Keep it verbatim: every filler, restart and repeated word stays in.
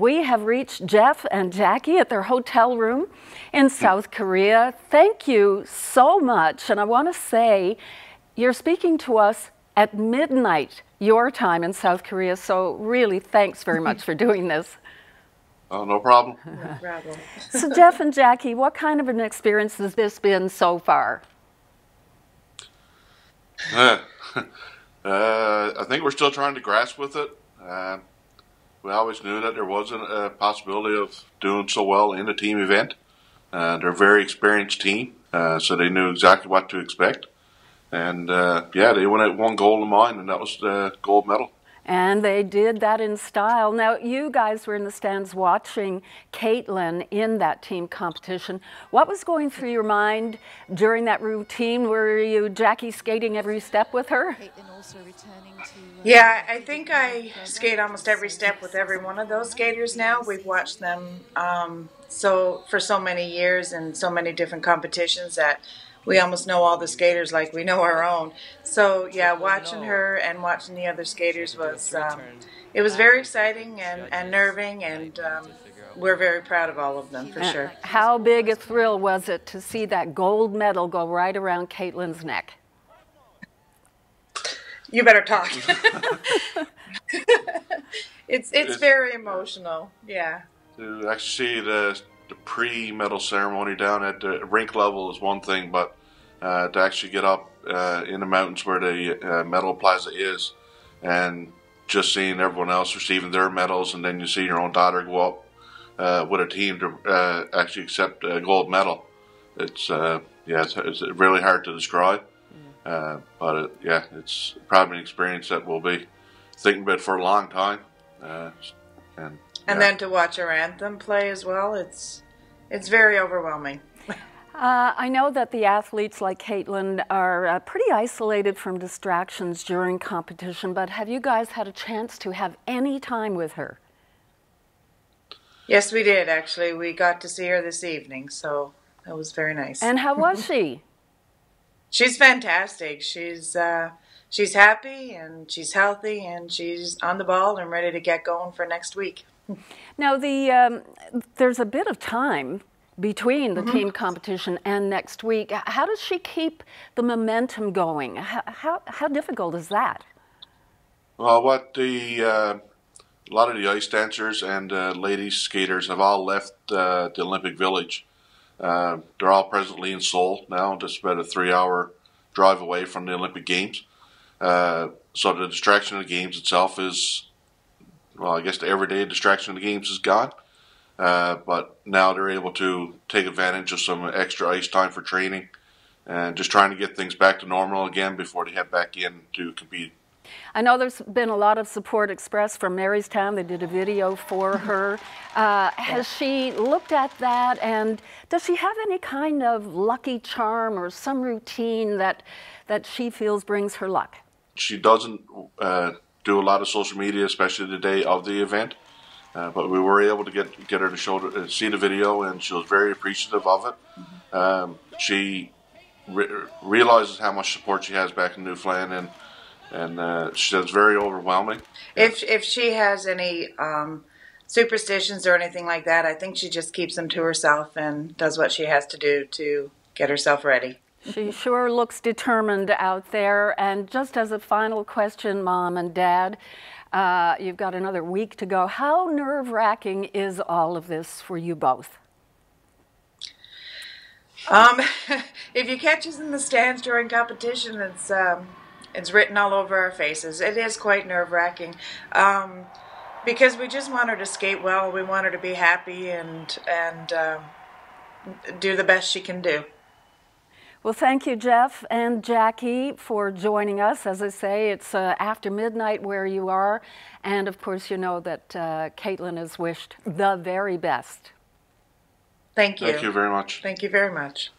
We have reached Jeff and Jackie at their hotel room in South Korea. Thank you so much. And I want to say you're speaking to us at midnight, your time in South Korea. So really, thanks very much for doing this. Oh, no problem. No problem. So Jeff and Jackie, what kind of an experience has this been so far? Uh, uh, I think we're still trying to grasp with it. Uh, We always knew that there wasn't a possibility of doing so well in a team event. Uh, they're a very experienced team, uh, so they knew exactly what to expect. And uh, yeah, they went at one goal in mind, and that was the gold medal. And they did that in style. Now, you guys were in the stands watching Kaetlyn in that team competition. What was going through your mind during that routine? Were you Jackie skating every step with her? Yeah, I think I skate almost every step with every one of those skaters now. We've watched them um, so for so many years and so many different competitions that we almost know all the skaters like we know our own. So yeah, watching her and watching the other skaters was, um, it was very exciting and, and nerving, and um, we're very proud of all of them for sure. How big a thrill was it to see that gold medal go right around Kaetlyn's neck? You better talk. it's, it's it's very emotional, yeah. To actually see the The pre-medal ceremony down at the rink level is one thing, but uh, to actually get up uh, in the mountains where the uh, medal plaza is, and just seeing everyone else receiving their medals, and then you see your own daughter go up uh, with a team to uh, actually accept a gold medal. It's uh, yeah, it's, it's really hard to describe, uh, but it, yeah, it's probably an experience that we'll be thinking about for a long time, uh, and. And yeah. Then to watch our anthem play as well, it's it's very overwhelming. Uh, I know that the athletes like Kaetlyn are uh, pretty isolated from distractions during competition, but have you guys had a chance to have any time with her? Yes, we did, actually. We got to see her this evening, so that was very nice. And how was she? She's fantastic. She's... Uh, She's happy, and she's healthy, and she's on the ball and ready to get going for next week. Now, the, um, there's a bit of time between the mm-hmm. team competition and next week. How does she keep the momentum going? How, how, how difficult is that? Well, what the, uh, a lot of the ice dancers and uh, ladies skaters have all left uh, the Olympic Village. Uh, they're all presently in Seoul now, just about a three hour drive away from the Olympic Games. Uh, so the distraction of the games itself is, well, I guess the everyday distraction of the games is gone. Uh, but now they're able to take advantage of some extra ice time for training and just trying to get things back to normal again before they head back in to compete. I know there's been a lot of support expressed from Marystown. They did a video for her. Uh, has she looked at that, and does she have any kind of lucky charm or some routine that, that she feels brings her luck? She doesn't uh, do a lot of social media, especially the day of the event, uh, but we were able to get, get her to show, uh, see the video, and she was very appreciative of it. Mm-hmm. um, she re realizes how much support she has back in Newfoundland, and And uh, she says very overwhelming. If if she has any um, superstitions or anything like that, I think she just keeps them to herself and does what she has to do to get herself ready. She sure looks determined out there. And just as a final question, Mom and Dad, uh, you've got another week to go. How nerve-wracking is all of this for you both? Um, if you catch us in the stands during competition, it's... Um, It's written all over our faces. It is quite nerve-wracking um, because we just want her to skate well. We want her to be happy and, and uh, do the best she can do. Well, thank you, Jeff and Jackie, for joining us. As I say, it's uh, after midnight where you are. And, of course, you know that uh, Kaetlyn has wished the very best. Thank you. Thank you very much. Thank you very much.